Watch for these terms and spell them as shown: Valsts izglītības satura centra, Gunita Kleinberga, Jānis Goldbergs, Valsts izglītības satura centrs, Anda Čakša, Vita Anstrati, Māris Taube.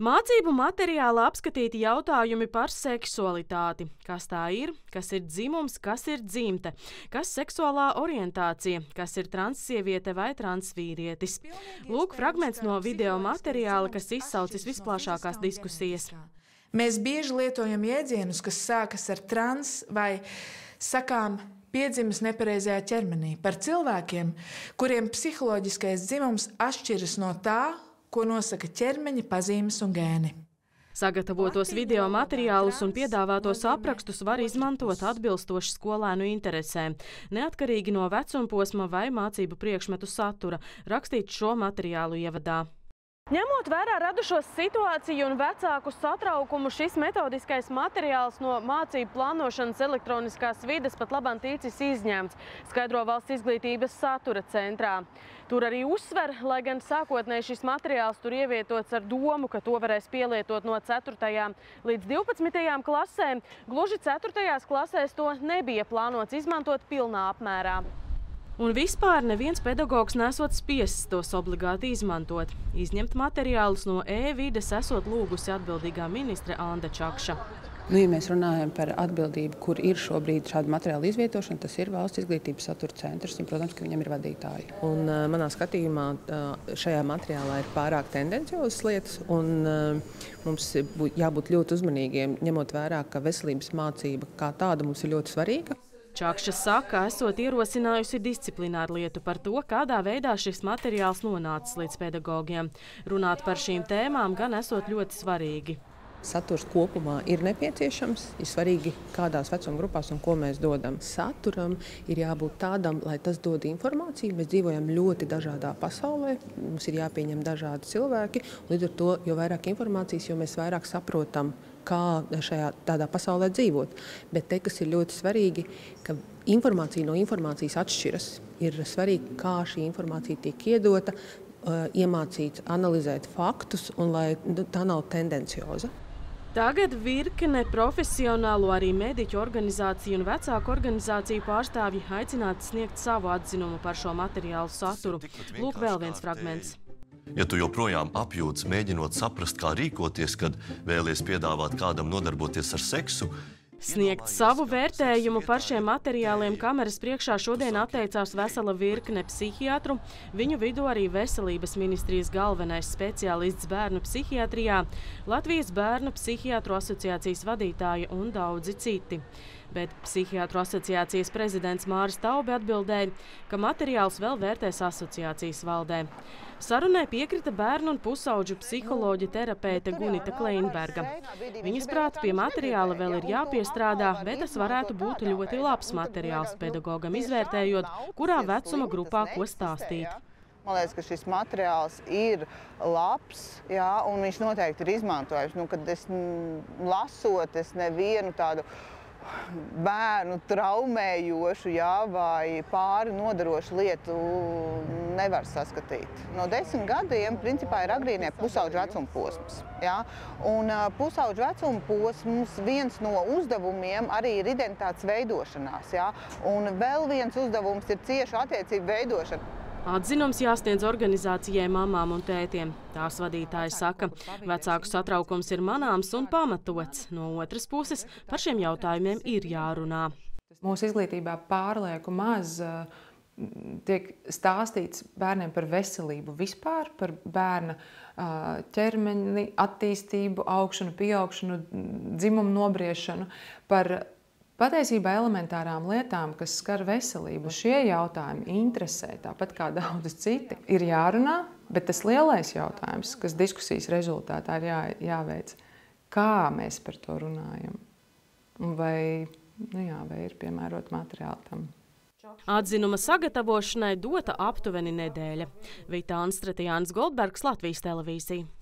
Mācību materiālā apskatīti jautājumi par seksualitāti. Kas tā ir, kas ir dzimums, kas ir dzimte, kas seksuālā orientācija, kas ir transsieviete vai transvīrietis. Lūk fragments no video materiāla, kas izsaucis visplašākās diskusijas. Mēs bieži lietojam jēdzienus, kas sākas ar trans vai sakām piedzimis nepareizajā ķermenī, par cilvēkiem, kuriem psiholoģiskais dzimums atšķiras no tā, ko nosaka ķermeņa pazīmes un gēni. Sagatavotos video materiālus un piedāvātos aprakstus var izmantot atbilstoši skolēnu interesēm, neatkarīgi no vecumposma vai mācību priekšmetu satura, rakstīt šo materiālu ievadā. Ņemot vērā radušos situāciju un vecāku satraukumu, šis metodiskais materiāls no mācību plānošanas elektroniskās vides pat labam ticis izņemts, skaidro Valsts izglītības satura centrā. Tur arī uzsver, lai gan sākotnēji šis materiāls tur ievietots ar domu, ka to varēs pielietot no 4. līdz 12. klasēm, gluži 4. klasēs to nebija plānots izmantot pilnā apmērā. Un vispār neviens pedagogs nesot spiests tos obligāti izmantot. Izņemt materiālus no e-vides esot lūgusi atbildīgā ministre Anda Čakša. Ja mēs runājam par atbildību, kur ir šobrīd šādu materiālu izvietošana, tas ir Valsts izglītības satura centrs, un, protams, ka viņam ir vadītāji. Un manā skatījumā šajā materiālā ir pārāk tendenciozas lietas, un mums jābūt ļoti uzmanīgiem, ņemot vērā, ka veselības mācība kā tāda mums ir ļoti svarīga. Čakša saka, esot ierosinājusi disciplināru lietu par to, kādā veidā šis materiāls nonācis līdz pedagogiem. Runāt par šīm tēmām gan esot ļoti svarīgi. Saturs kopumā ir nepieciešams, ir svarīgi kādās vecuma grupās un ko mēs dodam. Saturam ir jābūt tādam, lai tas dod informāciju. Mēs dzīvojam ļoti dažādā pasaulē, mums ir jāpieņem dažādi cilvēki. Līdz ar to, jo vairāk informācijas, jo mēs vairāk saprotam, kā šajā tādā pasaulē dzīvot. Bet te, kas ir ļoti svarīgi, ka informācija no informācijas atšķiras. Ir svarīgi, kā šī informācija tiek iedota, iemācīt, analizēt faktus, un lai tā nav tendencioza. Tagad virkne profesionālo arī mediķu organizāciju un vecāku organizāciju pārstāvji aicināti sniegt savu atzinumu par šo materiālu saturu. Lūk vēl viens fragments. Ja tu joprojām apjūts, mēģinot saprast, kā rīkoties, kad vēlies piedāvāt kādam nodarboties ar seksu, sniegt savu vērtējumu par šiem materiāliem kameras priekšā šodien atteicās vesela virkne psihiatru, viņu vidū arī Veselības ministrijas galvenais speciālists bērnu psihiatrijā, Latvijas bērnu psihiatru asociācijas vadītāja un daudzi citi. Bet psihiatru asociācijas prezidents Māris Taube atbildēja, ka materiāls vēl vērtēs asociācijas valdē. Sarunai piekrita bērnu un pusauģu psiholoģa terapeite Gunita Kleinberga. Viņas prāt, pie materiāla vēl ir jāpiestrādā, bet tas varētu būt ļoti labs materiāls pedagogam izvērtējot, kurā vecuma grupā ko stāstīt. Man liekas, ka šis materiāls ir labs, jā, un viņš noteikti ir izmantojams. Nu, kad es lasot, es nevienu tādu bērnu traumējošu, jā, vai pāri nodarošu lietu nevar saskatīt. No 10 gadiem, principā, ir agrīnie pusauģu vecuma posms. Jā? Un pusauģu vecuma posms viens no uzdevumiem arī ir identitātes veidošanās. Jā? Un vēl viens uzdevums ir ciešu attiecību veidošana. Atzinums jāsniedz organizācijai mamām un tētiem. Tās vadītāji saka, vecāku satraukums ir manāms un pamatots. No otras puses, par šiem jautājumiem ir jārunā. Mūsu izglītībā pārlieku maz tiek stāstīts bērniem par veselību vispār, par bērna ķermeni, attīstību, augšanu, pieaugšanu, dzimumu nobriešanu, par patiesībā elementārām lietām, kas skar veselību, šie jautājumi interesē, tāpat kā daudz citi, ir jārunā, bet tas lielais jautājums, kas diskusijas rezultātā ir jāveic, kā mēs par to runājam, vai, nu jā, vai ir piemērot materiāli tam. Atzinuma sagatavošanai dota aptuveni nedēļa. Vita Anstrati, Jānis Goldbergs, Latvijas televīzija.